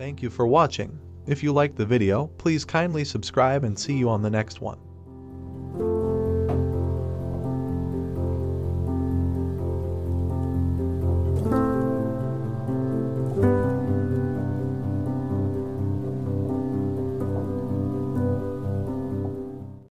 Thank you for watching. If you liked the video, please kindly subscribe and see you on the next one.